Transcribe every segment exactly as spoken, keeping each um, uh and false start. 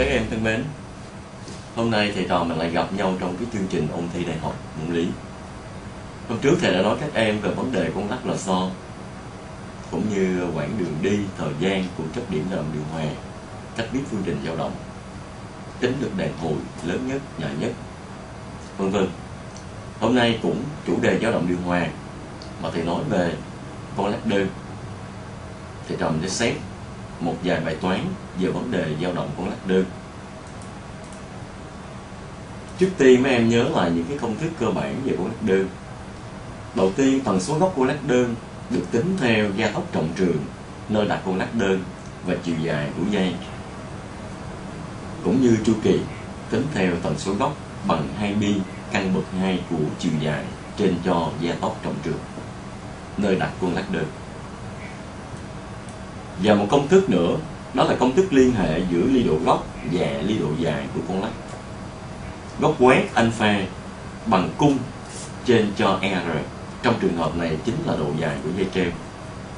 Các em thân mến, hôm nay thầy trò mình lại gặp nhau trong cái chương trình ôn thi đại học môn lý. Hôm trước thầy đã nói các em về vấn đề con lắc lò xo, cũng như quãng đường đi, thời gian của các điểm làm điều hòa, cách biết phương trình dao động, tính lực đàn hồi lớn nhất, nhỏ nhất, vân vân. Hôm nay cũng chủ đề dao động điều hòa mà thầy nói về con lắc đơn. Thầy trò mình sẽ xét một vài bài toán về vấn đề dao động con lắc đơn. Trước tiên mấy em nhớ là những cái công thức cơ bản về con lắc đơn. Đầu tiên, tần số góc con lắc đơn được tính theo gia tốc trọng trường nơi đặt con lắc đơn và chiều dài của dây, cũng như chu kỳ tính theo tần số góc bằng hai pi căn bậc hai của chiều dài trên cho gia tốc trọng trường nơi đặt con lắc đơn. Và một công thức nữa, đó là công thức liên hệ giữa ly độ góc và ly độ dài của con lắc. Góc quét alpha bằng cung trên cho R, trong trường hợp này chính là độ dài của dây treo,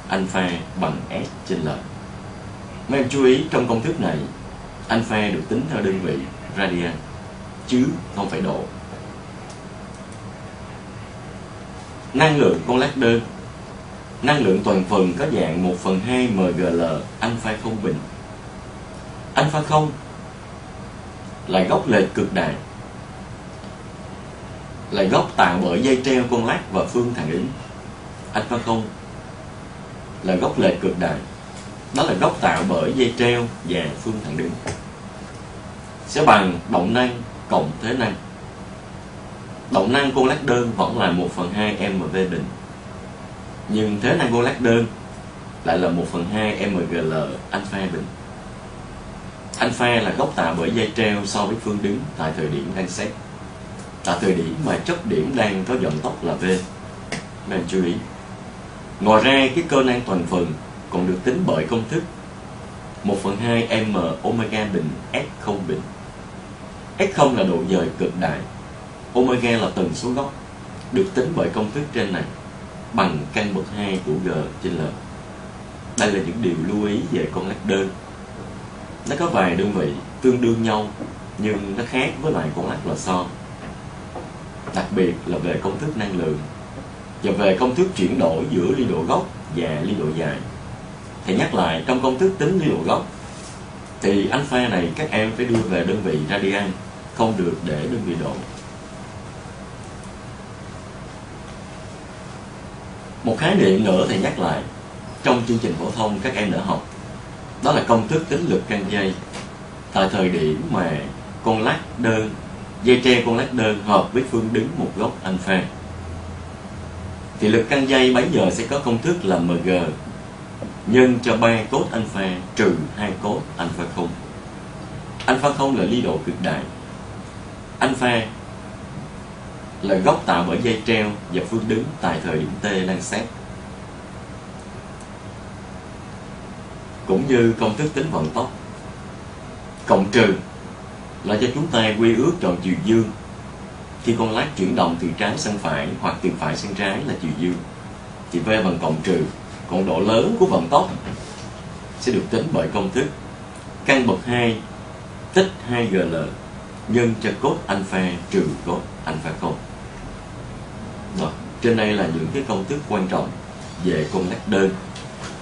alpha bằng S trên L. Mấy em chú ý, trong công thức này alpha được tính theo đơn vị radian chứ không phải độ. Năng lượng con lắc đơn. Năng lượng toàn phần có dạng một phần hai mgl alpha không bình. Alpha không là góc lệch cực đại, là góc tạo bởi dây treo con lắc và phương thẳng đứng. Alpha không là góc lệch cực đại, đó là góc tạo bởi dây treo và phương thẳng đứng, sẽ bằng động năng cộng thế năng. Động năng con lắc đơn vẫn là một phần hai mv bình, nhưng thế năng con lắc đơn lại là một phần hai mgl alpha bình. Alpha là góc tạo bởi dây treo so với phương đứng tại thời điểm đang xét, tại thời điểm mà chất điểm đang có vận tốc là v. Nên chú ý. Ngoài ra cái cơ năng toàn phần còn được tính bởi công thức một phần hai m omega bình s không bình. S không là độ dời cực đại, omega là tần số góc, được tính bởi công thức trên này bằng căn bậc hai của G trên L. Đây là những điều lưu ý về con lắc đơn. Nó có vài đơn vị tương đương nhau nhưng nó khác với lại con lắc lò xo, đặc biệt là về công thức năng lượng và về công thức chuyển đổi giữa ly độ góc và ly độ dài. Thầy nhắc lại, trong công thức tính ly độ góc thì alpha này các em phải đưa về đơn vị radian, không được để đơn vị độ. Một khái niệm nữa thầy nhắc lại, trong chương trình phổ thông các em đã học, đó là công thức tính lực căng dây. Tại thời điểm mà con lắc đơn, dây treo con lắc đơn hợp với phương đứng một góc alpha, thì lực căng dây bấy giờ sẽ có công thức là mg nhân cho ba cos alpha trừ hai cos alpha không. Alpha không là ly độ cực đại, alpha là góc tạo bởi dây treo và phương đứng tại thời điểm t đang xét, cũng như công thức tính vận tốc. Cộng trừ là cho chúng ta quy ước tròn chiều dương, khi con lắc chuyển động từ trái sang phải hoặc từ phải sang trái là chiều dương, thì v bằng cộng trừ. Còn độ lớn của vận tốc sẽ được tính bởi công thức căn bậc hai tích hai gl nhân cho cos alpha trừ cos alpha không. Rồi, trên đây là những cái công thức quan trọng về con lắc đơn.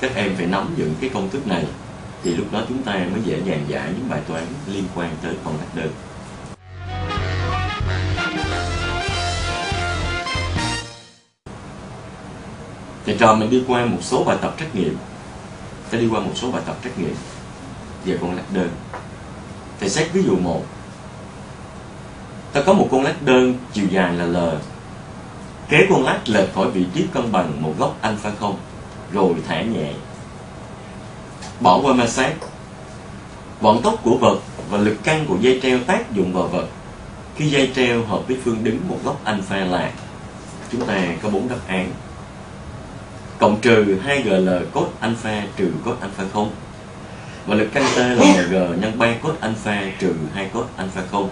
Các em phải nắm những cái công thức này thì lúc đó chúng ta mới dễ dàng giải những bài toán liên quan tới con lắc đơn. Thầy trò mình đi qua một số bài tập trắc nghiệm. Thầy đi qua một số bài tập trắc nghiệm về con lắc đơn. Thầy xét ví dụ một. Ta có một con lắc đơn chiều dài là L. Kéo con lắc lệch khỏi vị trí cân bằng một góc alpha không, rồi thả nhẹ, bỏ qua ma sát. Vận tốc của vật và lực căng của dây treo tác dụng vào vật khi dây treo hợp với phương đứng một góc alpha là. Chúng ta có bốn đáp án. Cộng trừ hai gl cos alpha trừ cos alpha không, và lực căng t là mg nhân ba cos alpha trừ hai cos alpha không.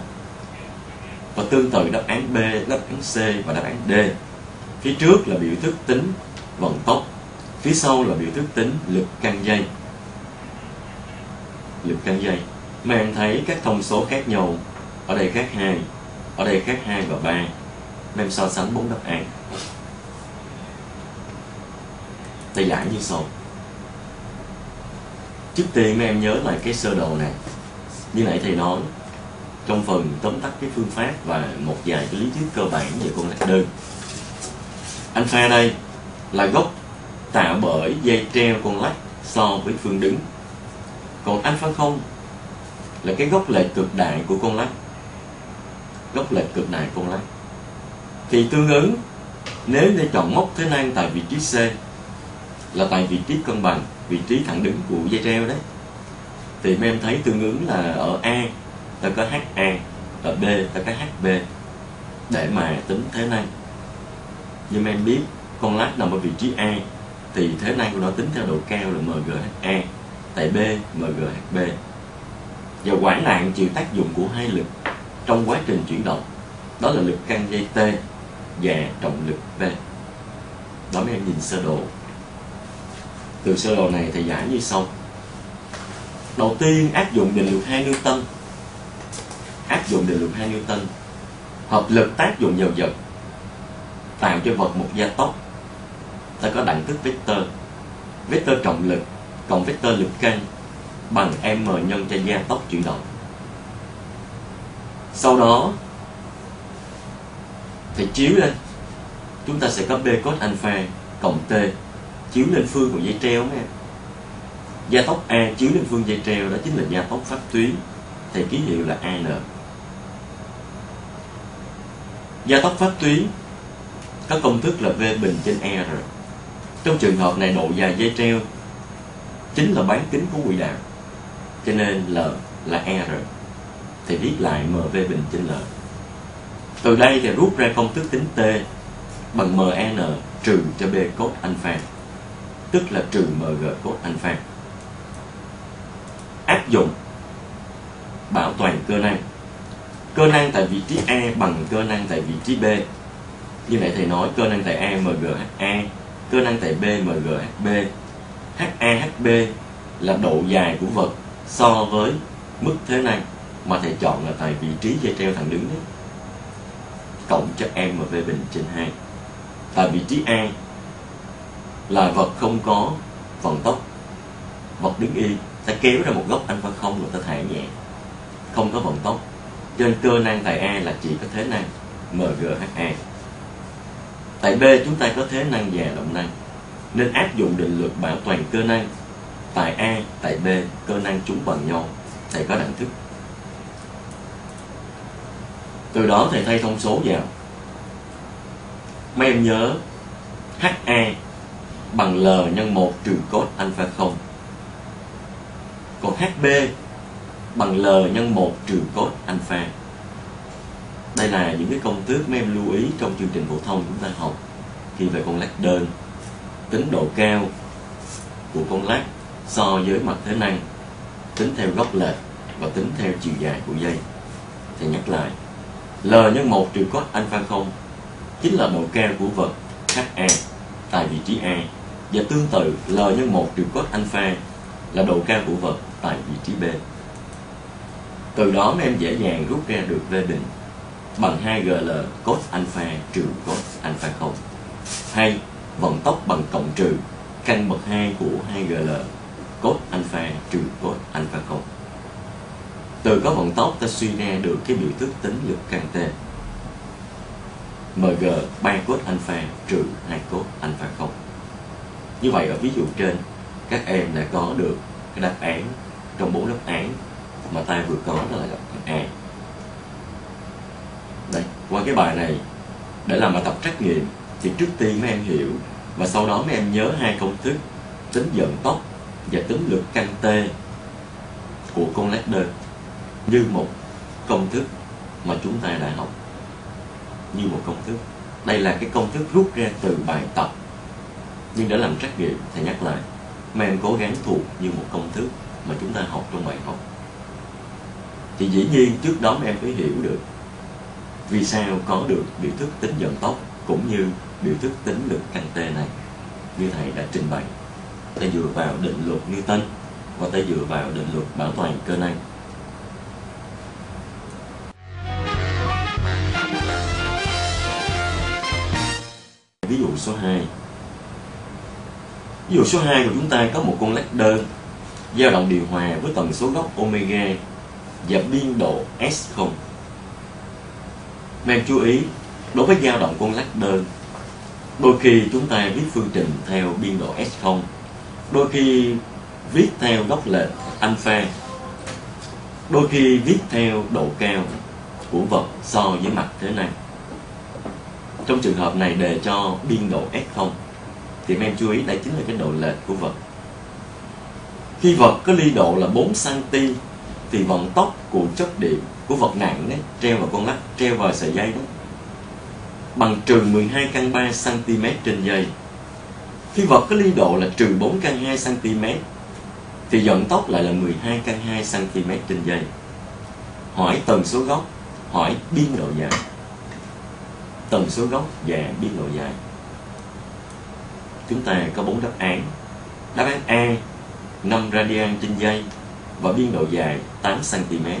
Và tương tự đáp án B, đáp án C và đáp án D. Phía trước là biểu thức tính vận tốc, phía sau là biểu thức tính lực căng dây. Lực căng dây Bạn thấy các thông số khác nhau, ở đây khác hai, ở đây khác hai và ba. Mem so sánh bốn đáp án. Thì giải như sau. Trước tiên mấy em nhớ lại cái sơ đồ này. Như nãy thầy nói trong phần tóm tắt cái phương pháp và một vài cái lý thuyết cơ bản về con lạc đơn. Alpha đây là gốc tạo bởi dây treo con lắc so với phương đứng. Còn alpha không là cái gốc lệch cực đại của con lắc. Gốc lệch cực đại con lắc. Thì tương ứng nếu để chọn mốc thế ngang tại vị trí C là tại vị trí cân bằng, vị trí thẳng đứng của dây treo đấy, thì mấy em thấy tương ứng là ở A ta có hát a, ở B ta có hát bê để mà tính thế năng. Nhưng em biết con lát nằm ở vị trí A thì thế năng của nó tính theo độ cao là em giê hát a, tại B em giê hát bê. Và quả nạn chịu tác dụng của hai lực trong quá trình chuyển động, đó là lực căng dây T và trọng lực V. Đó mấy em nhìn sơ đồ. Từ sơ đồ này thầy giải như sau. Đầu tiên áp dụng định luật hai Newton. Áp dụng định luật hai Newton. Hợp lực tác dụng vào vật tạo cho vật một gia tốc. Ta có đẳng thức vector. Vector trọng lực cộng vector lực căng bằng m nhân cho gia tốc chuyển động. Sau đó thầy chiếu lên, chúng ta sẽ có B cos alpha cộng T chiếu lên phương của dây treo nha. Gia tốc A chiếu lên phương dây treo, đó chính là gia tốc pháp tuyến, thì ký hiệu là a en. Gia tốc pháp tuyến có công thức là V bình trên R. Trong trường hợp này độ dài dây treo chính là bán kính của quỹ đạo, cho nên L là R, thì viết lại em vê bình trên L. Từ đây thì rút ra công thức tính T bằng em en trừ cho B cos alpha, tức là trừ em giê cos alpha. Áp dụng bảo toàn cơ năng. Cơ năng tại vị trí A bằng cơ năng tại vị trí B. Như vậy thầy nói cơ năng tại A em giê hát a, cơ năng tại B em giê hát bê. hát a hát bê là độ dài của vật so với mức thế năng mà thầy chọn là tại vị trí dây treo thẳng đứng đấy, cộng cho em vê bình trên hai. Tại vị trí A là vật không có vận tốc, vật đứng yên, ta kéo ra một góc alpha không rồi ta thả nhẹ, không có vận tốc, cho nên cơ năng tại A là chỉ có thế năng em giê hát a. Tại B chúng ta có thế năng và động năng, nên áp dụng định luật bảo toàn cơ năng. Tại A, tại B cơ năng chúng bằng nhau, thầy có đẳng thức. Từ đó thầy thay thông số vào. Mấy em nhớ hát a bằng L nhân một trừ cos alpha không. Còn hát bê bằng L nhân một trừ cos alpha. Đây là những cái công thức mấy em lưu ý trong chương trình phổ thông chúng ta học khi về con lát đơn, tính độ cao của con lát so với mặt thế năng, tính theo góc lệch và tính theo chiều dài của dây. Thì nhắc lại, L nhân một trừ cos alpha không chính là độ cao của vật hát a tại vị trí A, và tương tự L nhân một trừ cos alpha là độ cao của vật tại vị trí B. Từ đó mấy em dễ dàng rút ra được V bình bằng hai giê lờ cos alpha trừ cos alpha không, hay vận tốc bằng cộng trừ căn bậc hai của hai giê lờ cos alpha trừ cos alpha không. Từ có vận tốc ta suy ra được cái biểu thức tính lực căn T, em giê ba cos alpha trừ hai cos alpha không. Như vậy ở ví dụ trên các em đã có được cái đáp án trong bốn đáp án mà ta vừa có, đó là đáp án A. Đây, qua cái bài này để làm bài tập trắc nghiệm thì trước tiên mấy em hiểu và sau đó mấy em nhớ hai công thức tính vận tốc và tính lực căn T của con lát đơn như một công thức mà chúng ta đã học. Như một công thức. Đây là cái công thức rút ra từ bài tập, nhưng để làm trắc nghiệm thầy nhắc lại mấy em cố gắng thuộc như một công thức mà chúng ta học trong bài học. Thì dĩ nhiên trước đó mấy em phải hiểu được vì sao có được biểu thức tính vận tốc cũng như biểu thức tính lực căn T này như thầy đã trình bày. Ta dựa vào định luật Newton và ta dựa vào định luật bảo toàn cơ năng ví dụ số hai. Ví dụ số hai của chúng ta có một con led đơn dao động điều hòa với tần số góc omega và biên độ S không. Nên chú ý, đối với dao động con led đơn, đôi khi chúng ta viết phương trình theo biên độ S không, đôi khi viết theo góc lệch alpha, đôi khi viết theo độ cao của vật so với mặt thế này. Trong trường hợp này đề cho biên độ S không thì em chú ý đây chính là cái độ lệch của vật. Khi vật có ly độ là bốn xăng-ti-mét thì vận tốc của chất điện của vật nặng đấy treo vào con lắc, treo vào sợi dây đó, bằng trừ mười hai căn ba xăng-ti-mét trên giây. Khi vật có ly độ là trừ bốn căn hai xăng-ti-mét thì vận tốc lại là mười hai căn hai xăng-ti-mét trên giây. Hỏi tần số góc, hỏi biên độ dài. Tần số góc và biên độ dài. Chúng ta có bốn đáp án. Đáp án A năm radian trên giây và biên độ dài tám xăng-ti-mét.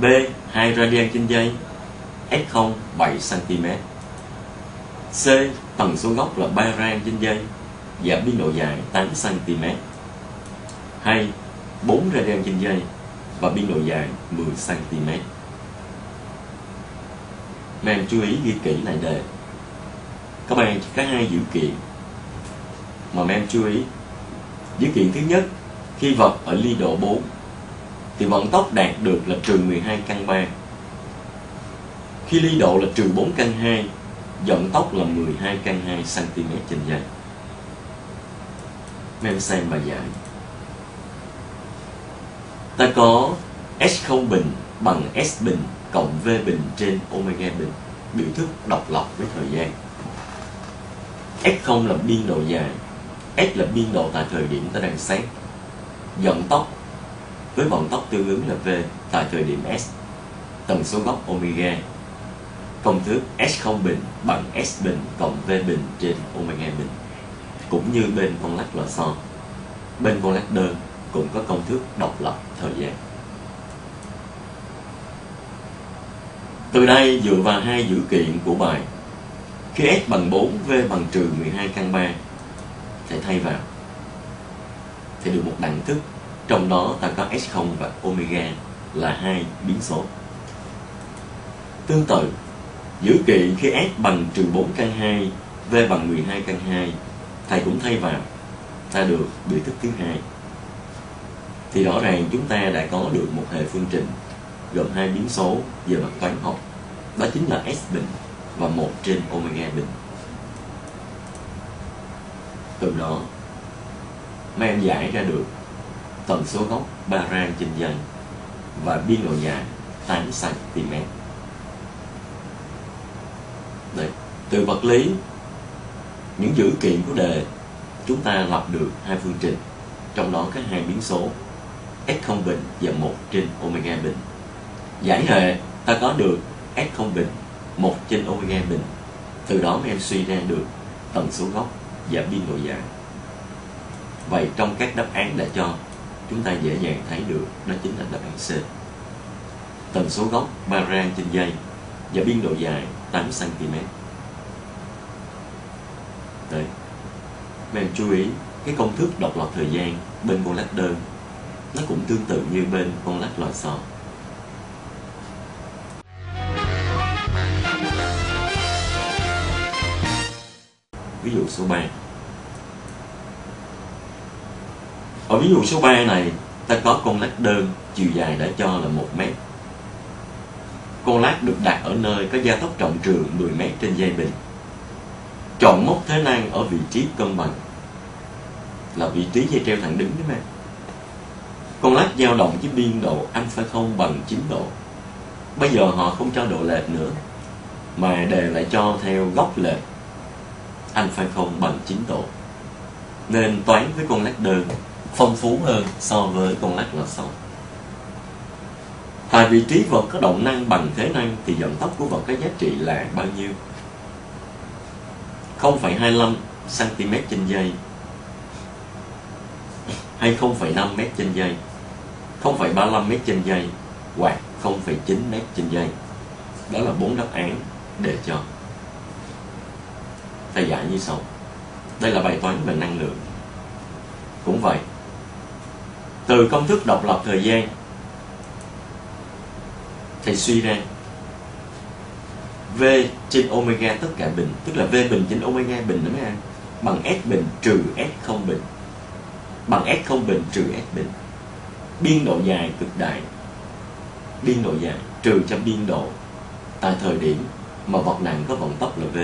B hai radian trên giây, S không bảy xăng-ti-mét. C tần số góc là ba rang trên giây và biên độ dài tám xăng-ti-mét. Hay bốn radian trên giây và biên độ dài mười xăng-ti-mét. Mấy em chú ý ghi kỹ lại đề. Các bạn có hai dữ kiện mà mấy em chú ý. Dữ kiện thứ nhất, khi vật ở ly độ bốn thì vận tốc đạt được là trừ mười hai căn ba. Khi ly độ là trừ bốn căn hai, vận tốc là mười hai căn hai xăng-ti-mét trên giây. Mấy em xem bài giải. Ta có S không bình bằng S bình cộng V bình trên omega bình, biểu thức độc lập với thời gian. S không là biên độ dài, S là biên độ tại thời điểm ta đang xét. Vận tốc với vận tốc tương ứng là V tại thời điểm S, tần số góc omega. Công thức S không bình bằng S bình cộng V bình trên omega bình. Cũng như bên con lắc lò xo, bên con lắc đơn cũng có công thức độc lập thời gian. Từ đây dựa vào hai dữ kiện của bài, khi S bằng bốn, V bằng trừ mười hai căn ba, thầy thay vào thì được một đẳng thức, trong đó ta có S không và omega là hai biến số. Tương tự, dữ kiện khi S bằng trừ bốn căn hai, V bằng mười hai căn hai, thầy cũng thay vào, ta được biểu thức thứ hai. Thì rõ ràng chúng ta đã có được một hệ phương trình gồm hai biến số về mặt toán học, đó chính là S bình và một trên omega bình. Từ đó mấy em giải ra được tần số góc ba rang trên giây và biên độ dài tám xăng-ti-mét. Đấy, từ vật lý, những dữ kiện của đề chúng ta lập được hai phương trình, trong đó có hai biến số S không bình và một trên omega bình. Giải hệ ta có được S không bình, một trên omega bình. Từ đó mấy em suy ra được tần số góc và biên độ dài. Vậy trong các đáp án đã cho, chúng ta dễ dàng thấy được đó chính là đáp án C. Tần số góc ba rang trên giây và biên độ dài tám xăng-ti-mét. Đấy, mấy em chú ý cái công thức độc lập thời gian bên con lắc đơn nó cũng tương tự như bên con lắc lò xo. Ví dụ số ba. Ở ví dụ số ba này, ta có con lát đơn chiều dài đã cho là một mét. Con lát được đặt ở nơi có gia tốc trọng trường mười mét trên dây bình. Chọn mốc thế năng ở vị trí cân bằng, là vị trí dây treo thẳng đứng đấy mà. Con lát dao động với biên độ alpha không bằng chín độ. Bây giờ họ không cho độ lệch nữa, mà đề lại cho theo góc lệch alpha không bằng chín độ. Nên toán với con lát đơn phong phú hơn so với con lắc lò xo. Tại vị trí vật có động năng bằng thế năng thì vận tốc của vật có giá trị là bao nhiêu? không phẩy hai lăm xăng-ti-mét trên giây hay không phẩy năm mét trên giây, không phẩy ba lăm mét trên giây hoặc không phẩy chín mét trên giây. Đó là bốn đáp án để cho. ta giải như sau. Đây là bài toán về năng lượng. Cũng vậy, từ công thức độc lập thời gian, thầy suy ra V trên omega tất cả bình, tức là V bình trên omega bình đó mấy anh, bằng S bình trừ S không bình, bằng S không bình trừ S bình, biên độ dài cực đại, biên độ dài trừ cho biên độ tại thời điểm mà vật nặng có vận tốc là V.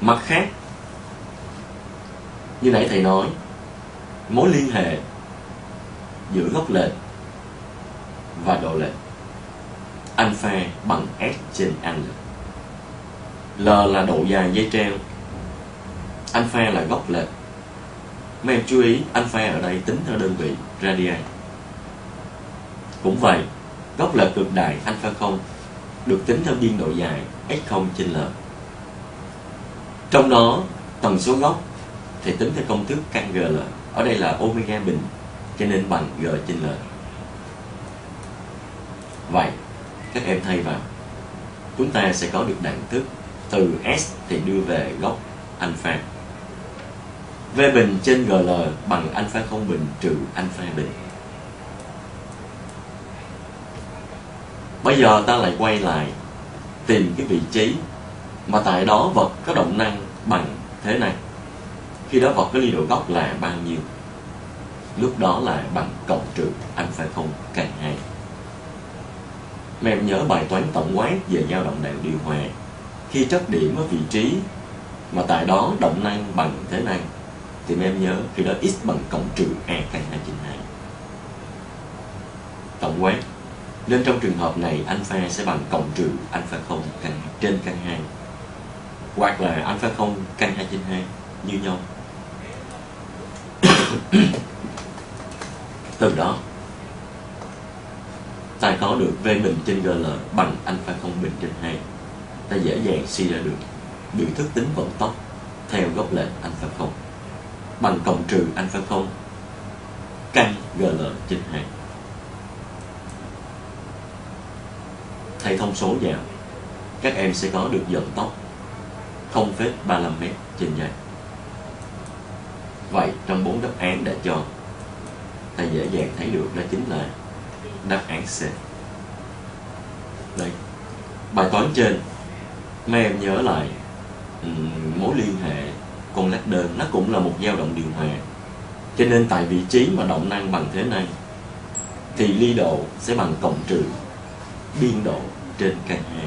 Mặt khác, như nãy thầy nói, mối liên hệ giữa góc lệch và độ lệch alpha bằng S trên anh. L là độ dài dây treo, alpha là góc lệch. Mấy em chú ý, alpha ở đây tính theo đơn vị radian. Cũng vậy, góc lệch cực đại alpha không được tính theo biên độ dài S không trên L. Trong đó, tần số góc thì tính theo công thức căn G L. Ở đây là omega bình, cho nên bằng G trên L. Vậy, các em thay vào, chúng ta sẽ có được đẳng thức từ S thì đưa về góc alpha. V bình trên giê lờ bằng alpha không bình trừ alpha bình. Bây giờ ta lại quay lại tìm cái vị trí mà tại đó vật có động năng bằng thế này. Khi đó vật có ly độ góc là bao nhiêu? Lúc đó là bằng cộng trừ alpha không căn hai. Mấy em nhớ bài toán tổng quát về dao động đèo điều hòa. Khi chất điểm ở vị trí mà tại đó động năng bằng thế này thì mấy em nhớ khi đó x bằng cộng trừ a căn hai trên hai. Tổng quát. Nên trong trường hợp này alpha sẽ bằng cộng trừ alpha không căn trên căn hai, hoặc là alpha không căn hai trên hai như nhau. Từ đó ta có được V bình trên giê lờ bằng alpha không bình trên hai. Ta dễ dàng suy ra được biểu thức tính vận tốc theo góc lệch alpha không bằng cộng trừ alpha không căn giê lờ trên hai. Thay thông số vào, các em sẽ có được vận tốc không phẩy ba mươi lăm mét trên giây. Vậy trong bốn đáp án đã cho, ta dễ dàng thấy được đó chính là đáp án C. Đây, bài toán trên mấy em nhớ lại mối liên hệ con lát đơn, nó cũng là một dao động điều hòa, cho nên tại vị trí mà động năng bằng thế này thì ly độ sẽ bằng cộng trừ biên độ trên căn hai.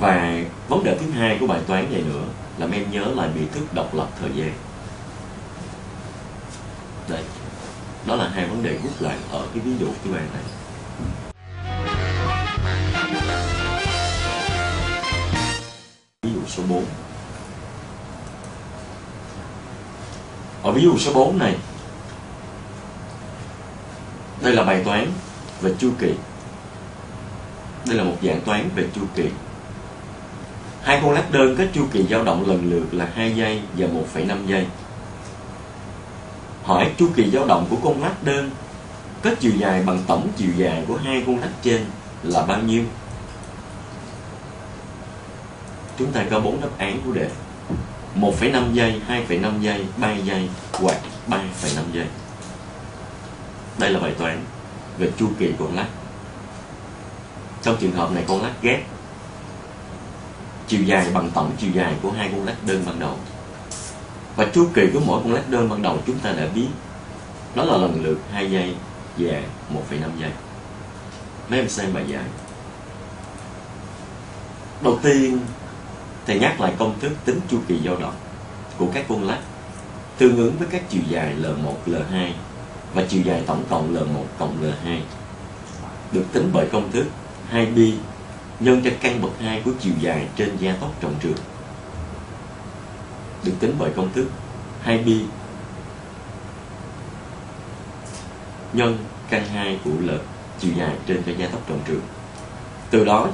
Và vấn đề thứ hai của bài toán này nữa là em nhớ lại biểu thức độc lập thời gian. Đây, đó là hai vấn đề rút lại ở cái ví dụ của bài này. Ví dụ số bốn. Ở ví dụ số bốn này, đây là bài toán về chu kỳ. Đây là một dạng toán về chu kỳ. Hai con lát đơn có chu kỳ dao động lần lượt là hai giây và một phẩy năm giây. Hỏi chu kỳ dao động của con lát đơn có chiều dài bằng tổng chiều dài của hai con lát trên là bao nhiêu? Chúng ta có bốn đáp án của đề: một phẩy năm giây, hai phẩy năm giây, ba giây hoặc ba phẩy năm giây. Đây là bài toán về chu kỳ của con lát. Trong trường hợp này con lát ghép, chiều dài bằng tổng chiều dài của hai con lát đơn ban đầu. Và chu kỳ của mỗi con lát đơn ban đầu chúng ta đã biết, đó là lần lượt hai giây và một phẩy năm giây. Mấy em xem bài giải. Đầu tiên, thầy nhắc lại công thức tính chu kỳ dao động của các con lát tương ứng với các chiều dài L một, L hai và chiều dài tổng cộng L một cộng L hai được tính bởi công thức hai pi nhân cho căn bậc hai của chiều dài trên gia tốc trọng trường, được tính bởi công thức hai pi nhân căn hai của L chiều dài trên cho gia tốc trọng trường. Từ đó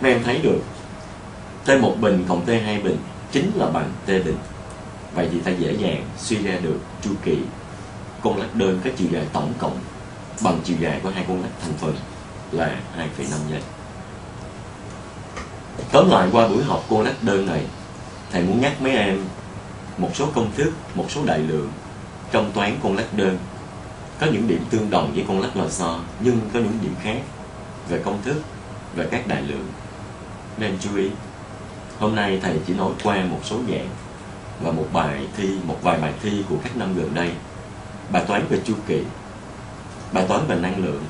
mấy em thấy được T một bình cộng T hai bình chính là bằng T bình. Vậy thì ta dễ dàng suy ra được chu kỳ con lát đơn có chiều dài tổng cộng bằng chiều dài của hai con lát thành phần là hai phẩy năm giây. Tóm lại, qua buổi học cô lách đơn này, thầy muốn nhắc mấy em một số công thức, một số đại lượng trong toán con lách đơn có những điểm tương đồng với con lách lò xo, nhưng có những điểm khác về công thức, về các đại lượng nên chú ý. Hôm nay thầy chỉ nói qua một số dạng và một bài thi, một vài bài thi của các năm gần đây: bài toán về chu kỳ, bài toán về năng lượng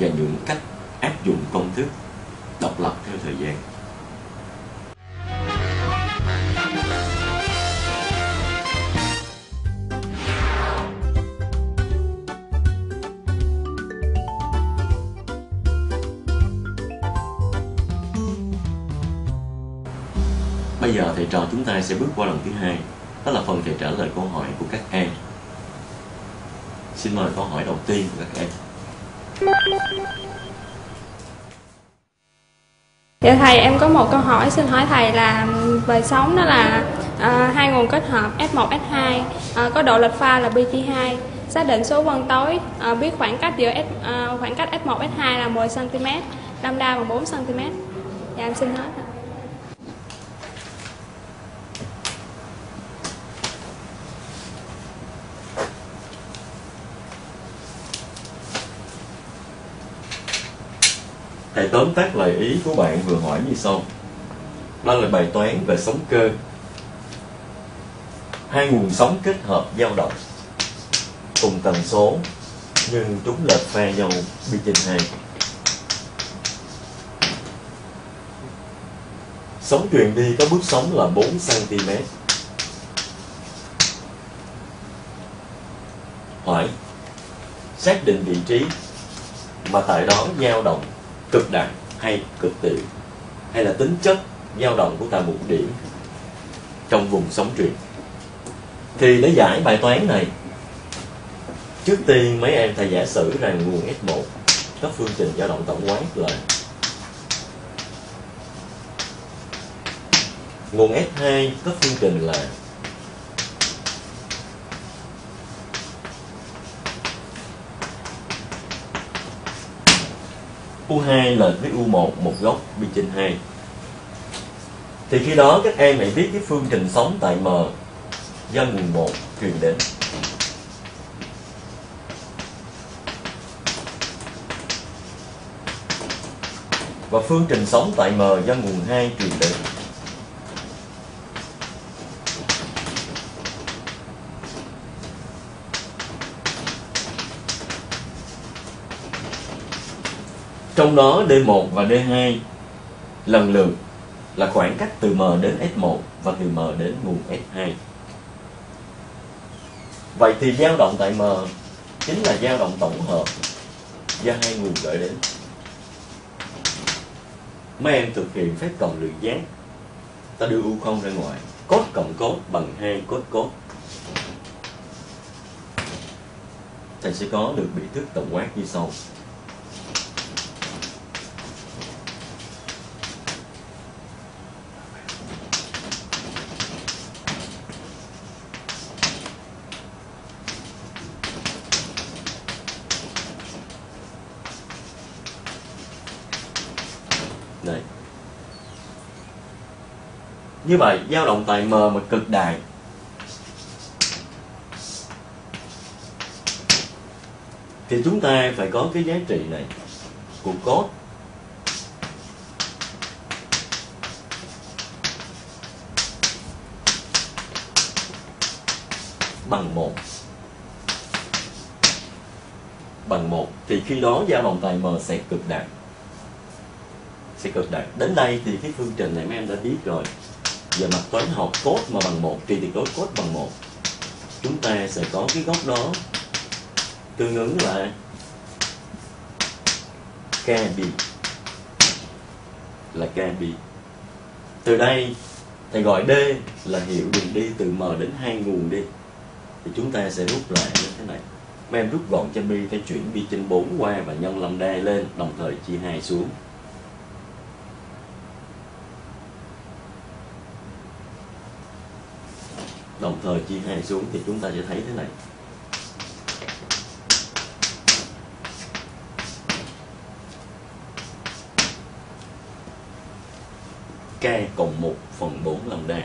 và những cách áp dụng công thức độc lập theo thời gian. Bây giờ thầy trò chúng ta sẽ bước qua lần thứ hai, đó là phần thầy trả lời câu hỏi của các em. Xin mời câu hỏi đầu tiên của các em. Dạ thầy, em có một câu hỏi xin hỏi thầy là về sống, đó là uh, hai nguồn kết hợp F một, F hai uh, có độ lệch pha là pi chia hai, xác định số phân tối, uh, biết khoảng cách giữa F, uh, khoảng cách F một, F hai là mười xăng ti mét, lambda bằng bốn xăng ti mét. Dạ em xin hỏi thầy. Thầy tóm tắt lời ý của bạn vừa hỏi như sau. Đó là bài toán về sóng cơ. Hai nguồn sóng kết hợp dao động cùng tần số, nhưng chúng lệch pha nhau pi trên hai. Sóng truyền đi có bước sóng là bốn xăng ti mét. Hỏi: xác định vị trí mà tại đó dao động cực đại hay cực tiểu, hay là tính chất dao động của tại một điểm trong vùng sóng truyền. Thì để giải bài toán này, trước tiên mấy em thầy giả sử rằng nguồn F một có phương trình dao động tổng quát là nguồn F hai có phương trình là u hai lệch với u một một góc pi trên hai. Thì khi đó các em hãy viết cái phương trình sóng tại M do nguồn một truyền đến. Và phương trình sóng tại M do nguồn hai truyền đến. Trong đó D một và D hai lần lượt là khoảng cách từ M đến F một và từ M đến nguồn F hai. Vậy thì dao động tại M chính là dao động tổng hợp do hai nguồn gửi đến. Mấy em thực hiện phép cộng lược giác. Ta đưa u không ra ngoài, cos cộng cos bằng hai cos cos. Thầy sẽ có được biểu thức tổng quát như sau. Như vậy, dao động tại M mà cực đại thì chúng ta phải có cái giá trị này của cos bằng một. Bằng một thì khi đó dao động tại M sẽ cực đại. Sẽ cực đại. Đến đây thì cái phương trình này mấy em đã biết rồi. Về mặt toán học, cos mà bằng một thì tuyệt đối cos bằng một. Chúng ta sẽ có cái góc đó tương ứng là kb, là kb. Từ đây thầy gọi D là hiệu đường đi từ M đến hai nguồn đi. Thì chúng ta sẽ rút lại như thế này. Mấy em rút gọn cho pi, phải chuyển pi trên bốn qua và nhân lambda lên, đồng thời chia hai xuống. Đồng thời chia hai xuống thì chúng ta sẽ thấy thế này. K cộng một phần bốn lambda.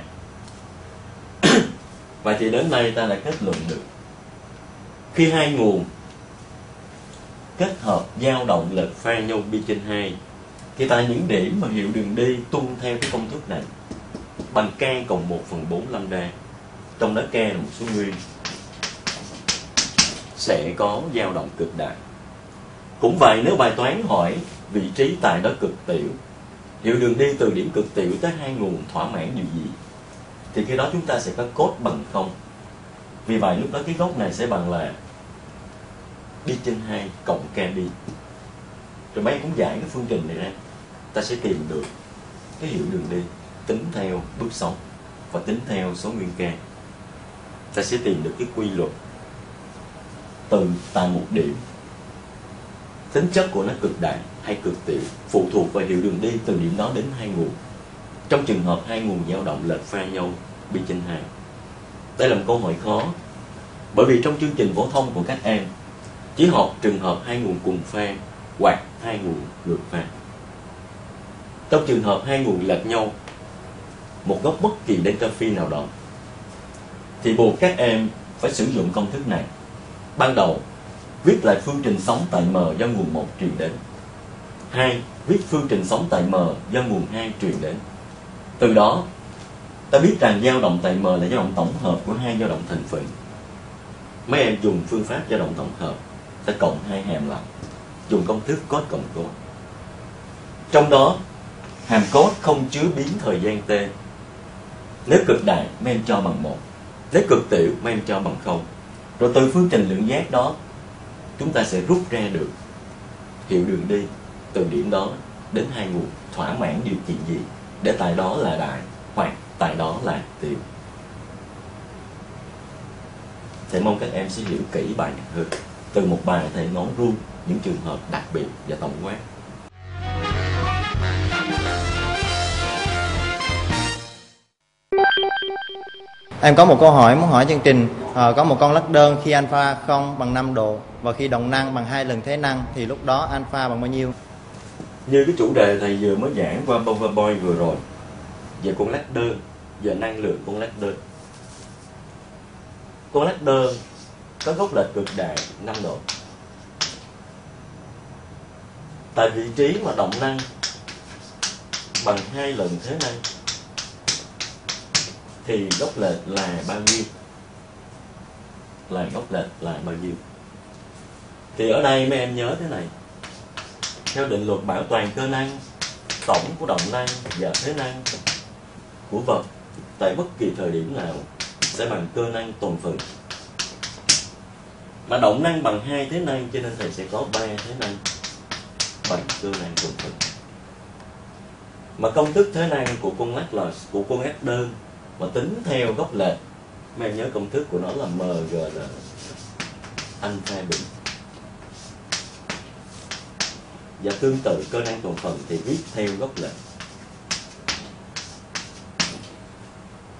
Và chỉ đến đây ta đã kết luận được khi hai nguồn kết hợp dao động lệch pha nhau pi trên hai thì tại những điểm mà hiệu đường đi tuân theo cái công thức này bằng K cộng một phần bốn lambda, trong đó K là một số nguyên, sẽ có dao động cực đại. Cũng vậy, nếu bài toán hỏi vị trí tại đó cực tiểu, hiệu đường đi từ điểm cực tiểu tới hai nguồn thỏa mãn điều gì, thì khi đó chúng ta sẽ có cos bằng không. Vì vậy lúc đó cái góc này sẽ bằng là pi trên hai cộng k đi. Rồi mấy cũng giải cái phương trình này ra, ta sẽ tìm được cái hiệu đường đi tính theo bước sóng và tính theo số nguyên k. Ta sẽ tìm được cái quy luật từ tại một điểm, tính chất của nó cực đại hay cực tiểu phụ thuộc vào hiệu đường đi từ điểm đó đến hai nguồn, trong trường hợp hai nguồn dao động lệch pha nhau pi trên hai. Đây là một câu hỏi khó, bởi vì trong chương trình phổ thông của các em chỉ học trường hợp hai nguồn cùng pha hoặc hai nguồn ngược pha. Trong trường hợp hai nguồn lệch nhau một góc bất kỳ delta phi nào đó thì buộc các em phải sử dụng công thức này. Ban đầu, viết lại phương trình sóng tại M do nguồn một truyền đến. Hai, viết phương trình sóng tại M do nguồn hai truyền đến. Từ đó, ta biết rằng dao động tại M là dao động tổng hợp của hai dao động thành phần. Mấy em dùng phương pháp dao động tổng hợp, ta cộng hai hàm lại, dùng công thức cos cộng cos. Trong đó, hàm cos không chứa biến thời gian t. Nếu cực đại, mấy em cho bằng một. Nếu cực tiểu, mấy em cho bằng không. Rồi từ phương trình lượng giác đó, chúng ta sẽ rút ra được hiệu đường đi từ điểm đó đến hai nguồn thỏa mãn điều kiện gì để tại đó là đại hoặc tại đó là tiểu. Thầy mong các em sẽ hiểu kỹ bài này hơn. Từ một bài thầy nói luôn những trường hợp đặc biệt và tổng quát. Em có một câu hỏi muốn hỏi chương trình. À, có một con lắc đơn khi alpha không bằng năm độ và khi động năng bằng hai lần thế năng thì lúc đó alpha bằng bao nhiêu? Như cái chủ đề thầy vừa mới giảng qua PowerPoint vừa rồi về con lắc đơn, về năng lượng con lắc đơn. Con lắc đơn có góc lệch cực đại năm độ. Tại vị trí mà động năng bằng hai lần thế năng thì góc lệch là bao nhiêu? Là góc lệch là bao nhiêu? Thì ở đây mấy em nhớ thế này. Theo định luật bảo toàn cơ năng, tổng của động năng và thế năng của vật tại bất kỳ thời điểm nào sẽ bằng cơ năng tồn phần. Mà động năng bằng hai thế năng, cho nên thầy sẽ có ba thế năng bằng cơ năng tồn phần. Mà công thức thế năng của con lắc là của con lắc đơn mà tính theo góc lệch, mấy em nhớ công thức của nó là em giê lờ alpha bình. Và tương tự cơ năng tồn phần thì viết theo góc lệch.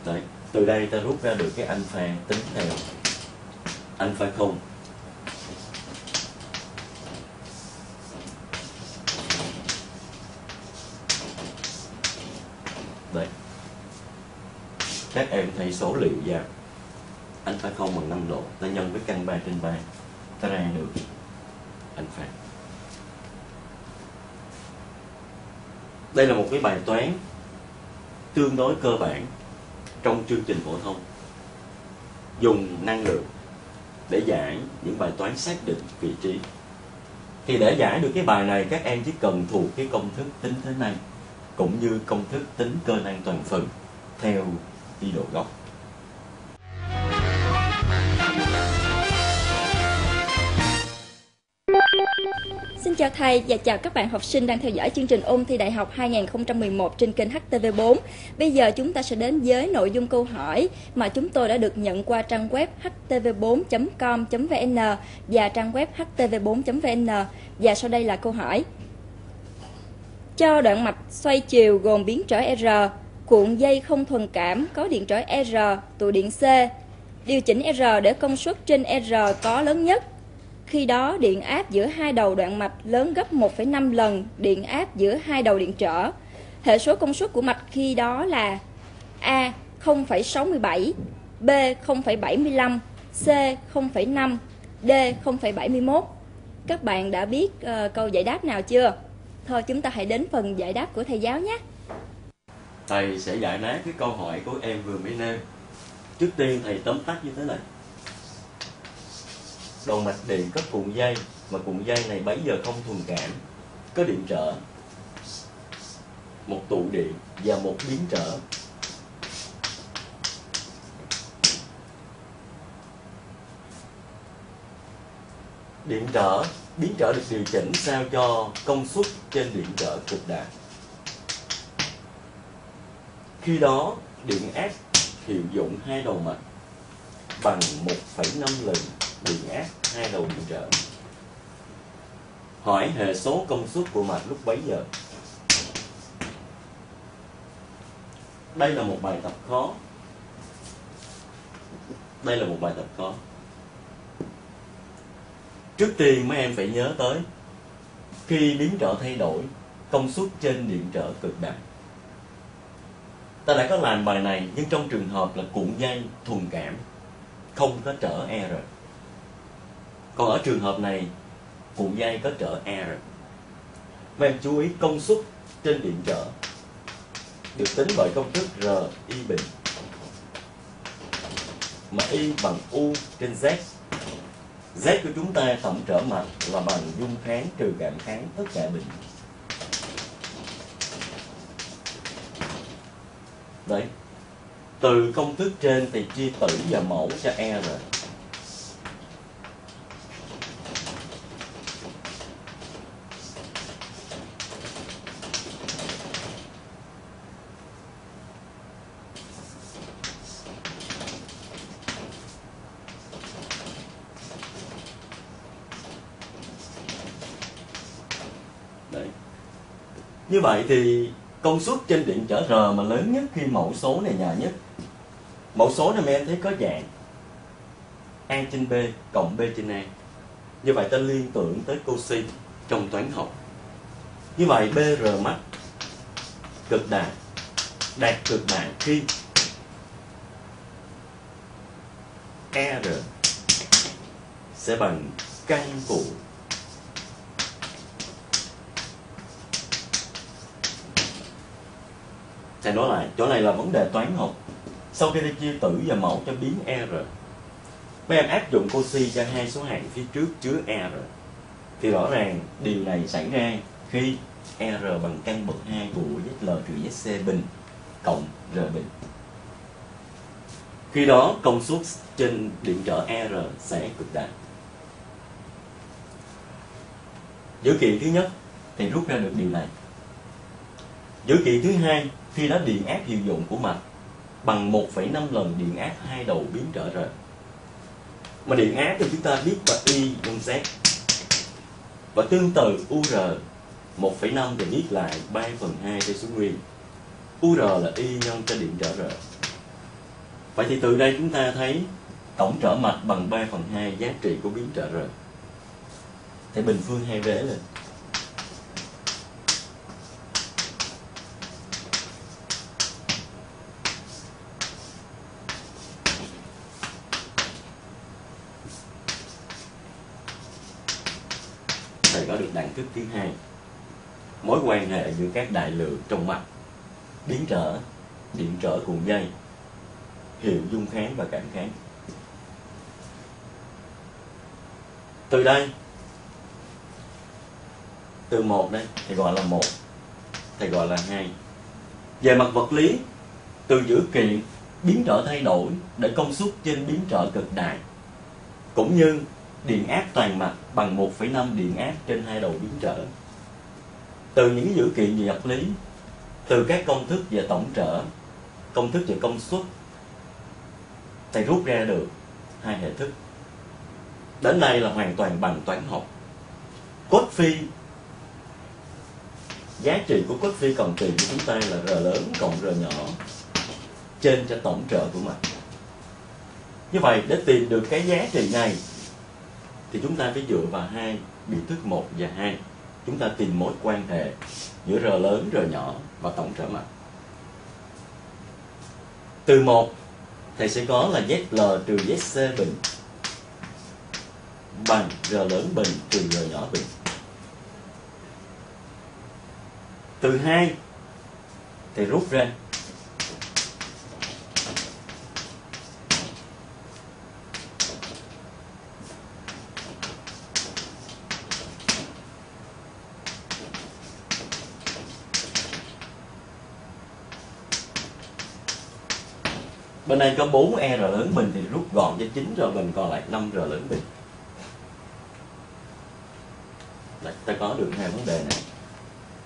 Đấy, từ đây ta rút ra được cái alpha tính theo alpha không. Đấy, các em thấy số liệu vào alpha không bằng năm độ, ta nhân với căn ba trên ba, ta ra được alpha. Đây là một cái bài toán tương đối cơ bản trong chương trình phổ thông, dùng năng lượng để giải những bài toán xác định vị trí. Thì để giải được cái bài này, các em chỉ cần thuộc cái công thức tính thế năng cũng như công thức tính cơ năng toàn phần theo đi độ góc. Xin chào thầy và chào các bạn học sinh đang theo dõi chương trình ôn thi đại học hai nghìn không trăm mười một trên kênh H T V bốn. Bây giờ chúng ta sẽ đến với nội dung câu hỏi mà chúng tôi đã được nhận qua trang web h t v bốn chấm com chấm v n và trang web h t v bốn chấm v n. Và sau đây là câu hỏi. Cho đoạn mạch xoay chiều gồm biến trở R, cuộn dây không thuần cảm có điện trở R, tụ điện C. Điều chỉnh R để công suất trên R có lớn nhất. Khi đó, điện áp giữa hai đầu đoạn mạch lớn gấp một phẩy năm lần điện áp giữa hai đầu điện trở. Hệ số công suất của mạch khi đó là A không phẩy sáu mươi bảy, B không phẩy bảy mươi lăm, C không phẩy năm, D không phẩy bảy mươi mốt. Các bạn đã biết uh, câu giải đáp nào chưa? Thôi chúng ta hãy đến phần giải đáp của thầy giáo nhé. Thầy sẽ giải đáp cái câu hỏi của em vừa mới nêu. Trước tiên thầy tóm tắt như thế này. Đầu mạch điện có cuộn dây, mà cuộn dây này bấy giờ không thuần cảm, có điện trở, một tụ điện và một biến trở. Điện trở, biến trở được điều chỉnh sao cho công suất trên điện trở cực đại. Khi đó, điện áp hiệu dụng hai đầu mạch bằng một phẩy năm lần điện áp hai đầu điện trở. Hỏi hệ số công suất của mạch lúc bấy giờ. Đây là một bài tập khó. Đây là một bài tập khó. Trước tiên mấy em phải nhớ tới khi biến trở thay đổi, công suất trên điện trở cực đại. Ta đã có làm bài này, nhưng trong trường hợp là cuộn dây thuần cảm, không có trở R. Còn ở trường hợp này, cuộn dây có trở R. Mấy em chú ý công suất trên điện trở được tính bởi công thức R I bình, mà Y bằng U trên Z. Z của chúng ta tổng trở mạch là bằng dung kháng trừ cảm kháng tất cả bình. Đấy. Từ công thức trên thì chia tử và mẫu cho R. Như vậy thì công suất trên điện trở R mà lớn nhất khi mẫu số này nhỏ nhất. Mẫu số này em thấy có dạng A trên B cộng B trên A. Như vậy ta liên tưởng tới cosin trong toán học. Như vậy bê rờ max cực đại, đạt cực đại khi R sẽ bằng căn của thầy nói lại, chỗ này là vấn đề toán học. Sau khi ta chia tử và mẫu cho biến R, mấy em áp dụng cosi cho hai số hạng phía trước chứa R, thì rõ ràng điều này xảy ra khi R bằng căn bậc hai của Zl trừ Zc bình cộng R bình. Khi đó công suất trên điện trở R sẽ cực đại. Dữ kiện thứ nhất thì rút ra được điều này. Dữ kiện thứ hai, khi đó điện áp hiệu dụng của mạch bằng một phẩy năm lần điện áp hai đầu biến trở R. Mà điện áp thì chúng ta biết là Y nhân Z. Và tương tự u rờ một phẩy năm thì viết lại ba phần hai trên số nguyên. u rờ là Y nhân trên điện trở R. Vậy thì từ đây chúng ta thấy tổng trở mạch bằng ba phần hai giá trị của biến trở R. Thì bình phương hai vế lên. Có được đẳng thức thứ hai, mối quan hệ giữa các đại lượng trong mạch, biến trở, điện trở cuộn dây, hiệu dung kháng và cảm kháng. Từ đây, từ một đây thì gọi là một, thì gọi là hai. Về mặt vật lý, từ dữ kiện biến trở thay đổi để công suất trên biến trở cực đại, cũng như điện áp toàn mạch bằng một phẩy năm điện áp trên hai đầu biến trở. Từ những dữ kiện về vật lý, từ các công thức về tổng trở, công thức về công suất, thầy rút ra được hai hệ thức. Đến đây là hoàn toàn bằng toán học. Cốt phi, giá trị của cốt phi cần tiền của chúng ta là R lớn cộng R nhỏ trên cho tổng trở của mạch. Như vậy để tìm được cái giá trị này thì chúng ta phải dựa vào hai biểu thức một và hai. chúng ta tìm mối quan hệ giữa R lớn, R nhỏ và tổng trở mặt. Từ một thầy sẽ có là Z L trừ Z C bình bằng R lớn bình trừ R nhỏ bình. Từ hai thầy rút ra bên này có bốn e R lớn bình thì rút gọn cho chín R bình, còn lại năm R lớn bình. Là ta có được hai vấn đề này.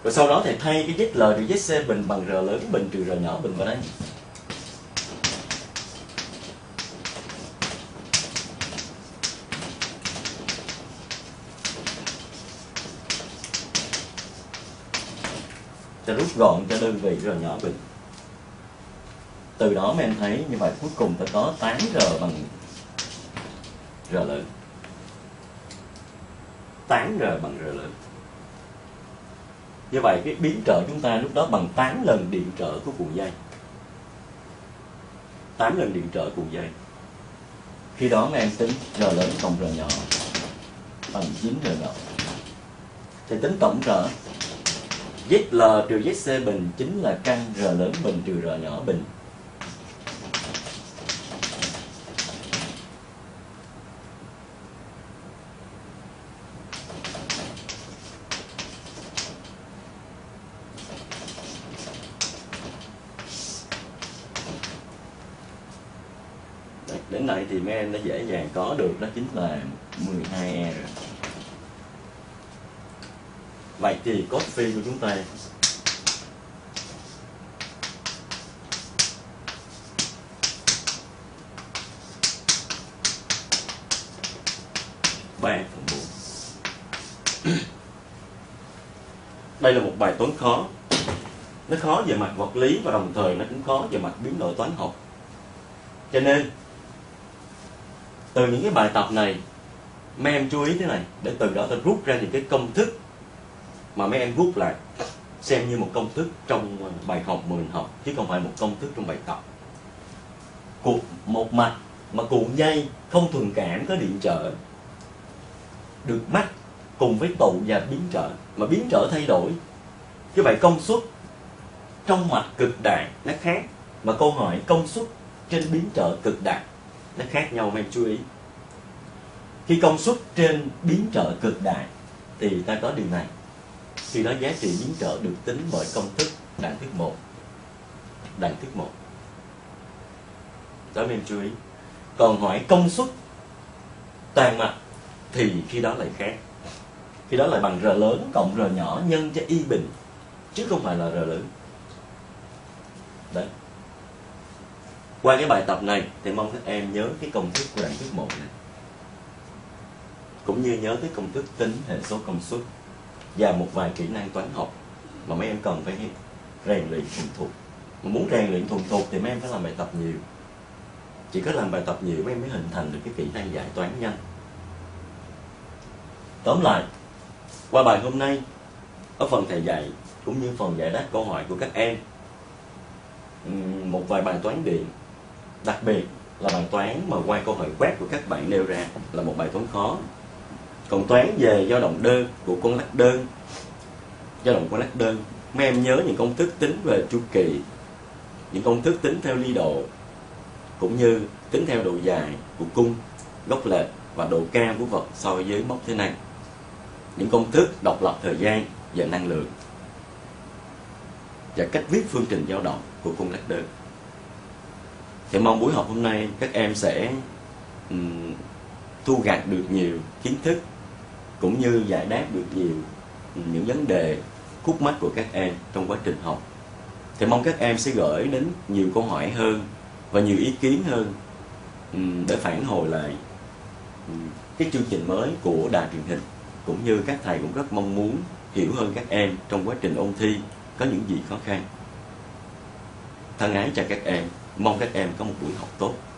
Rồi sau đó thì thay cái Z L trừ Z C bình bằng R lớn bình trừ R nhỏ bình vào đây. Ta rút gọn cho đơn vị R nhỏ bình. Từ đó mà em thấy như vậy cuối cùng ta có tám R bằng R lớn. tám R bằng R lớn. Như vậy cái biến trở chúng ta lúc đó bằng tám lần điện trở của cuộn dây. tám lần điện trở cuộn dây. Khi đó mà em tính R lớn cộng R nhỏ bằng chín R nhỏ. Thì tính tổng trở Z L trừ Z C bình chính là căn R lớn bình trừ R nhỏ bình. Đến này thì mấy em đã dễ dàng có được đó chính là mười hai e rồi. Vậy thì cốt phi của chúng ta ba phần bốn. Đây là một bài toán khó. Nó khó về mặt vật lý và đồng thời nó cũng khó về mặt biến đổi toán học. Cho nên từ những cái bài tập này mấy em chú ý thế này, để từ đó ta rút ra những cái công thức mà mấy em rút lại xem như một công thức trong bài học mà mình học, chứ không phải một công thức trong bài tập. Cuộn một mạch mà cuộn dây không thuần cảm có điện trở được mắc cùng với tụ và biến trở, mà biến trở thay đổi như vậy công suất trong mạch cực đại nó khác, mà câu hỏi công suất trên biến trở cực đại nó khác nhau. Em chú ý, khi công suất trên biến trở cực đại thì ta có điều này, khi đó giá trị biến trở được tính bởi công thức đẳng thức một, đẳng thức một đó em chú ý. Còn hỏi công suất toàn mặt thì khi đó lại khác, khi đó lại bằng R lớn cộng R nhỏ nhân cho Y bình, chứ không phải là R lớn đấy. Qua cái bài tập này thì mong các em nhớ cái công thức của đẳng thức một này, cũng như nhớ cái công thức tính hệ số công suất và một vài kỹ năng toán học mà mấy em cần phải rèn luyện thuần thục. Mà muốn rèn luyện thuần thục thì mấy em phải làm bài tập nhiều. Chỉ có làm bài tập nhiều mấy em mới hình thành được cái kỹ năng giải toán nhanh. Tóm lại, qua bài hôm nay, ở phần thầy dạy cũng như phần giải đáp câu hỏi của các em, một vài bài toán điện, đặc biệt là bài toán mà qua câu hỏi quét của các bạn nêu ra là một bài toán khó. Còn toán về dao động đơn của con lắc đơn, dao động con lắc đơn, mấy em nhớ những công thức tính về chu kỳ, những công thức tính theo ly độ, cũng như tính theo độ dài của cung, góc lệch và độ cao của vật so với mốc thế này, những công thức độc lập thời gian và năng lượng, và cách viết phương trình dao động của con lắc đơn. Thì mong buổi học hôm nay các em sẽ um, thu gặt được nhiều kiến thức, cũng như giải đáp được nhiều những vấn đề khúc mắc của các em trong quá trình học. Thì mong các em sẽ gửi đến nhiều câu hỏi hơn và nhiều ý kiến hơn um, để phản hồi lại um, cái chương trình mới của đài truyền hình, cũng như các thầy cũng rất mong muốn hiểu hơn các em trong quá trình ôn thi có những gì khó khăn. Thân ái chào các em, mong các em có một buổi học tốt.